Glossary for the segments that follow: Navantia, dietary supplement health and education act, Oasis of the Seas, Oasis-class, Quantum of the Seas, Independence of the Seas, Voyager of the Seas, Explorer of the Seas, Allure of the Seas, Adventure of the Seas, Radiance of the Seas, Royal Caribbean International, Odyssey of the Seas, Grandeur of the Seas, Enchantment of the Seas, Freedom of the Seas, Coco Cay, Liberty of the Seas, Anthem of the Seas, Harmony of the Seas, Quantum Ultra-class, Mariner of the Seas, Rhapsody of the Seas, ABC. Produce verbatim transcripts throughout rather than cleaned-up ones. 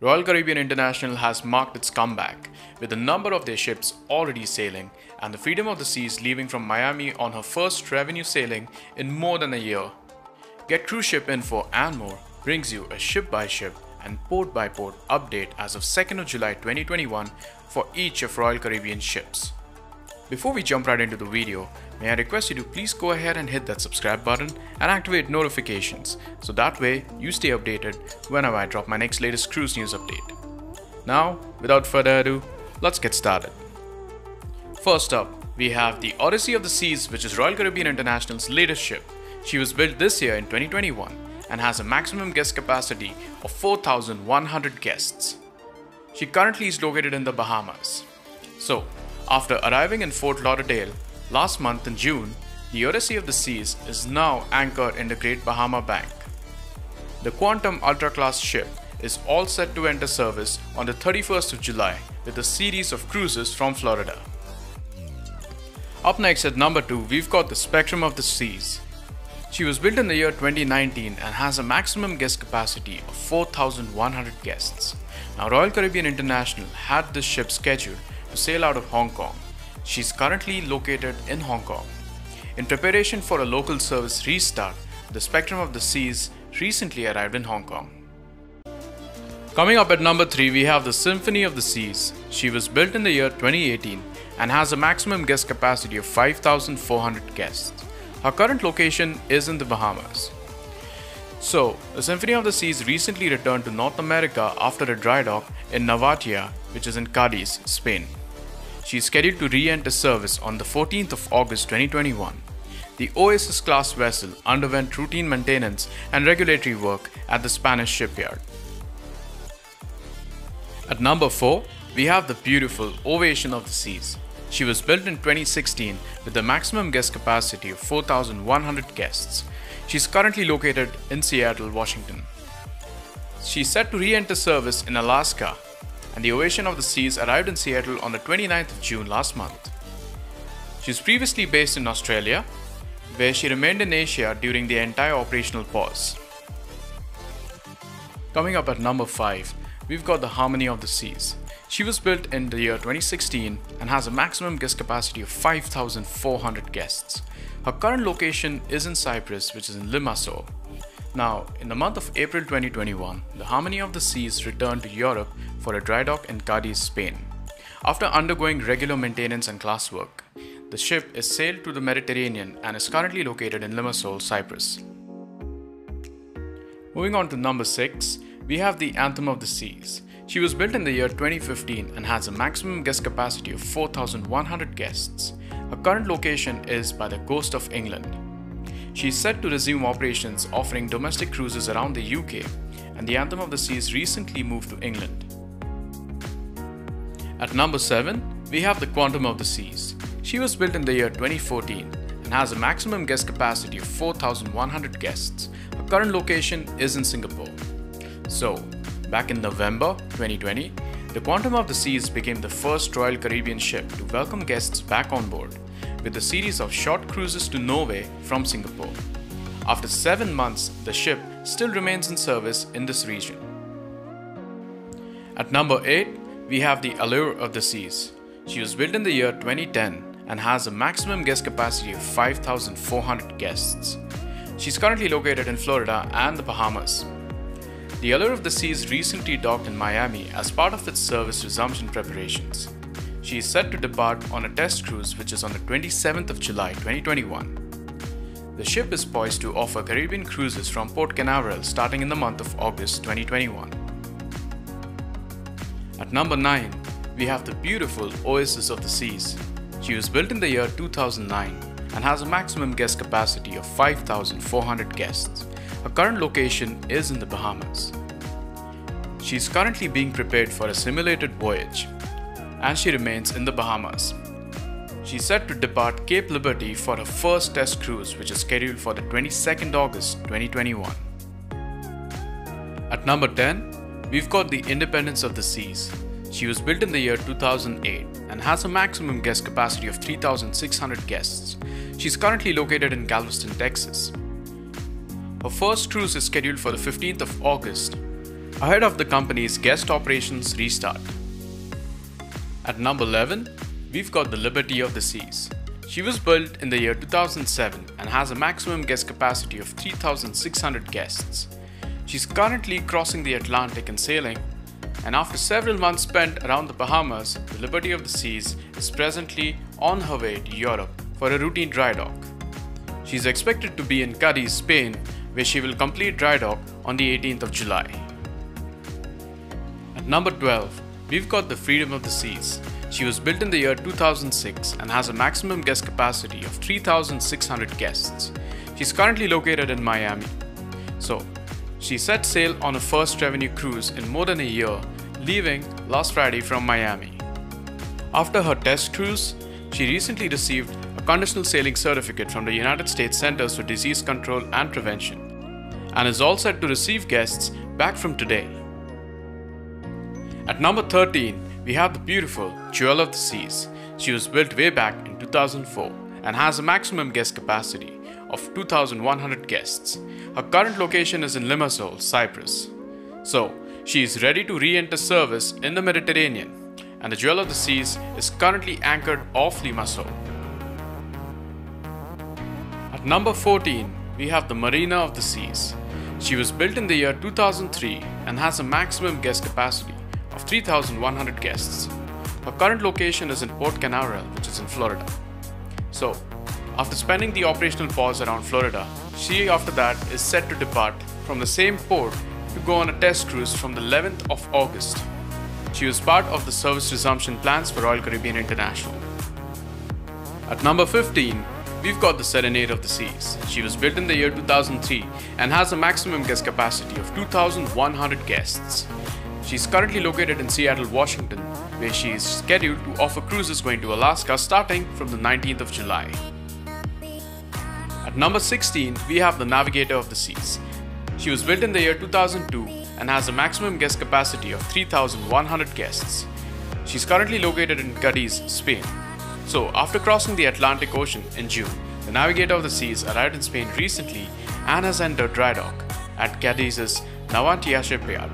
Royal Caribbean International has marked its comeback, with a number of their ships already sailing and the Freedom of the Seas leaving from Miami on her first revenue sailing in more than a year. Get cruise ship info and more brings you a ship-by-ship and port-by-port update as of second of July twenty twenty-one for each of Royal Caribbean ships. Before we jump right into the video, may I request you to please go ahead and hit that subscribe button and activate notifications, so that way you stay updated whenever I drop my next latest cruise news update. Now, without further ado, let's get started. First up, we have the Odyssey of the Seas, which is Royal Caribbean International's latest ship. She was built this year in twenty twenty-one and has a maximum guest capacity of four thousand one hundred guests. She currently is located in the Bahamas. So, after arriving in Fort Lauderdale last month in June, the Odyssey of the Seas is now anchored in the Great Bahama Bank. The Quantum Ultra-class ship is all set to enter service on the thirty-first of July with a series of cruises from Florida. Up next at number two, we've got the Spectrum of the Seas. She was built in the year twenty nineteen and has a maximum guest capacity of four thousand one hundred guests. Now, Royal Caribbean International had this ship scheduled to sail out of Hong Kong. She's currently located in Hong Kong. In preparation for a local service restart, the Spectrum of the Seas recently arrived in Hong Kong. Coming up at number three, we have the Symphony of the Seas. She was built in the year twenty eighteen and has a maximum guest capacity of five thousand four hundred guests. Her current location is in the Bahamas. So, the Symphony of the Seas recently returned to North America after a dry dock in Navantia, which is in Cadiz, Spain. She is scheduled to re-enter service on the fourteenth of August twenty twenty-one. The Oasis-class vessel underwent routine maintenance and regulatory work at the Spanish shipyard. At number four, we have the beautiful Ovation of the Seas. She was built in twenty sixteen with a maximum guest capacity of four thousand one hundred guests. She is currently located in Seattle, Washington. She is set to re-enter service in Alaska, and the Ovation of the Seas arrived in Seattle on the twenty-ninth of June last month. She was previously based in Australia, where she remained in Asia during the entire operational pause. Coming up at number five, we've got the Harmony of the Seas. She was built in the year twenty sixteen and has a maximum guest capacity of five thousand four hundred guests. Her current location is in Cyprus, which is in Limassol. Now, in the month of April twenty twenty-one, the Harmony of the Seas returned to Europe for a dry dock in Cadiz, Spain. After undergoing regular maintenance and class work, the ship is sailed to the Mediterranean and is currently located in Limassol, Cyprus. Moving on to number six, we have the Anthem of the Seas. She was built in the year twenty fifteen and has a maximum guest capacity of four thousand one hundred guests. Her current location is by the coast of England. She is set to resume operations offering domestic cruises around the U K, and the Anthem of the Seas recently moved to England. At number seven, we have the Quantum of the Seas. She was built in the year twenty fourteen and has a maximum guest capacity of four thousand one hundred guests. Her current location is in Singapore. So, back in November twenty twenty, the Quantum of the Seas became the first Royal Caribbean ship to welcome guests back on board, with a series of short cruises to Norway from Singapore. After seven months, the ship still remains in service in this region. At number eight, we have the Allure of the Seas. She was built in the year twenty ten and has a maximum guest capacity of five thousand four hundred guests. She is currently located in Florida and the Bahamas. The Allure of the Seas recently docked in Miami as part of its service resumption preparations. She is set to depart on a test cruise, which is on the twenty-seventh of July twenty twenty-one. The ship is poised to offer Caribbean cruises from Port Canaveral starting in the month of August twenty twenty-one. At number nine, we have the beautiful Oasis of the Seas. She was built in the year two thousand nine and has a maximum guest capacity of five thousand four hundred guests. Her current location is in the Bahamas. She is currently being prepared for a simulated voyage, and she remains in the Bahamas. She is set to depart Cape Liberty for her first test cruise, which is scheduled for the twenty-second of August twenty twenty-one. At number ten, we've got the Independence of the Seas. She was built in the year two thousand eight and has a maximum guest capacity of three thousand six hundred guests. She is currently located in Galveston, Texas. Her first cruise is scheduled for the fifteenth of August, ahead of the company's guest operations restart. At number eleven, we've got the Liberty of the Seas. She was built in the year two thousand seven and has a maximum guest capacity of three thousand six hundred guests. She's currently crossing the Atlantic and sailing, and after several months spent around the Bahamas, the Liberty of the Seas is presently on her way to Europe for a routine dry dock. She's expected to be in Cadiz, Spain, where she will complete dry dock on the eighteenth of July. At number twelve, we've got the Freedom of the Seas. She was built in the year two thousand six and has a maximum guest capacity of three thousand six hundred guests. She's currently located in Miami. So, she set sail on her first revenue cruise in more than a year, leaving last Friday from Miami. After her test cruise, she recently received a conditional sailing certificate from the United States Centers for Disease Control and Prevention and is all set to receive guests back from today. At number thirteen, we have the beautiful Jewel of the Seas. She was built way back in two thousand four and has a maximum guest capacity of two thousand one hundred guests. Her current location is in Limassol, Cyprus. So, she is ready to re-enter service in the Mediterranean, and the Jewel of the Seas is currently anchored off Limassol. At number fourteen, we have the Mariner of the Seas. She was built in the year two thousand three and has a maximum guest capacity of three thousand one hundred guests. Her current location is in Port Canaveral, which is in Florida. So, after spending the operational pause around Florida, she after that is set to depart from the same port to go on a test cruise from the eleventh of August. She was part of the service resumption plans for Royal Caribbean International. At number fifteen, we've got the Serenade of the Seas. She was built in the year two thousand three and has a maximum guest capacity of two thousand one hundred guests. She's currently located in Seattle, Washington, where she is scheduled to offer cruises going to Alaska starting from the nineteenth of July. At number sixteen, we have the Navigator of the Seas. She was built in the year two thousand two and has a maximum guest capacity of three thousand one hundred guests. She's currently located in Cadiz, Spain. So, after crossing the Atlantic Ocean in June, the Navigator of the Seas arrived in Spain recently and has entered dry dock at Cadiz's Navantia shipyard.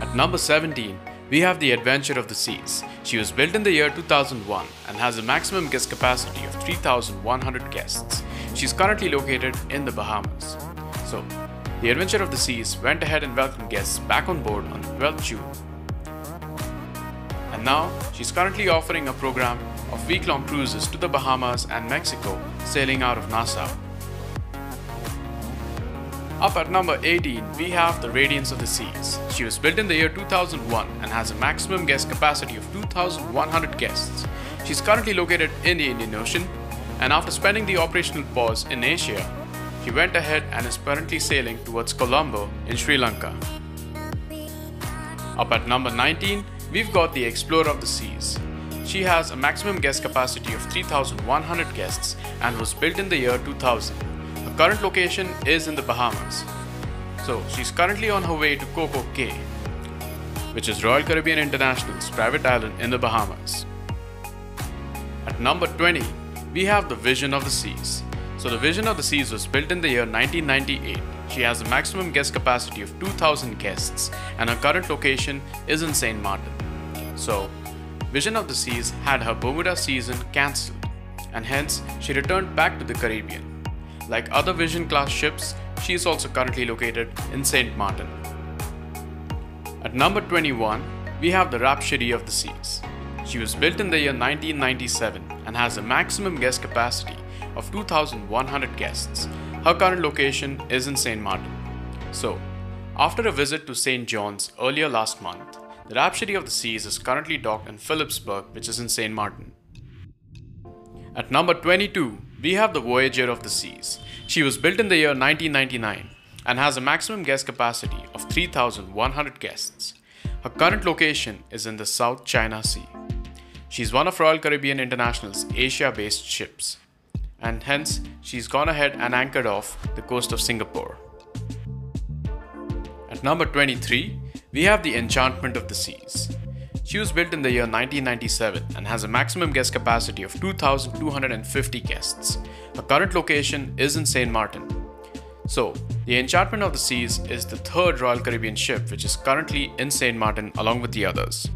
At number seventeen, we have the Adventure of the Seas. She was built in the year two thousand one and has a maximum guest capacity of three thousand one hundred guests. She's currently located in the Bahamas. So, the Adventure of the Seas went ahead and welcomed guests back on board on the twelfth of June. And now, she's currently offering a program of week-long cruises to the Bahamas and Mexico, sailing out of Nassau. Up at number eighteen, we have the Radiance of the Seas. She was built in the year two thousand one and has a maximum guest capacity of two thousand one hundred guests. She's currently located in the Indian Ocean, and after spending the operational pause in Asia, she went ahead and is currently sailing towards Colombo in Sri Lanka. Up at number nineteen, we've got the Explorer of the Seas. She has a maximum guest capacity of three thousand one hundred guests and was built in the year two thousand. Her current location is in the Bahamas. So, she's currently on her way to Coco Cay, which is Royal Caribbean International's private island in the Bahamas. At number twenty, we have the Vision of the Seas. So, the Vision of the Seas was built in the year nineteen ninety-eight. She has a maximum guest capacity of two thousand guests and her current location is in Saint Martin. So, Vision of the Seas had her Bermuda season cancelled and hence she returned back to the Caribbean. Like other Vision class ships, she is also currently located in Saint Martin. At number twenty-one, we have the Rhapsody of the Seas. She was built in the year nineteen ninety-seven and has a maximum guest capacity of two thousand one hundred guests. Her current location is in Saint Martin. So, after a visit to Saint John's earlier last month, the Rhapsody of the Seas is currently docked in Phillipsburg, which is in Saint Martin. At number twenty-two, we have the Voyager of the Seas. She was built in the year nineteen ninety-nine and has a maximum guest capacity of three thousand one hundred guests. Her current location is in the South China Sea. She is one of Royal Caribbean International's Asia-based ships, and hence she's gone ahead and anchored off the coast of Singapore. At number twenty-three, we have the Enchantment of the Seas. She was built in the year nineteen ninety-seven and has a maximum guest capacity of two thousand two hundred fifty guests. Her current location is in Saint Martin. So, the Enchantment of the Seas is the third Royal Caribbean ship which is currently in Saint Martin along with the others.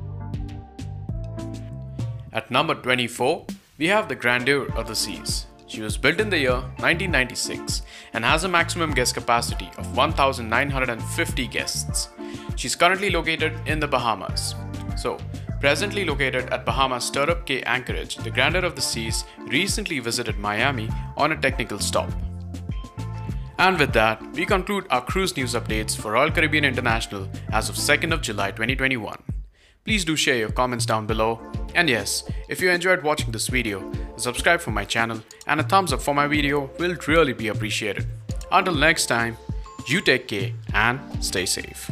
At number twenty-four, we have the Grandeur of the Seas. She was built in the year nineteen ninety-six and has a maximum guest capacity of one thousand nine hundred fifty guests. She's currently located in the Bahamas. So, presently located at Bahamas Stirrup Cay Anchorage, the Grandeur of the Seas recently visited Miami on a technical stop. And with that, we conclude our cruise news updates for Royal Caribbean International as of second of July twenty twenty-one. Please do share your comments down below. And yes, if you enjoyed watching this video, subscribe for my channel and a thumbs up for my video will really be appreciated. Until next time, you take care and stay safe.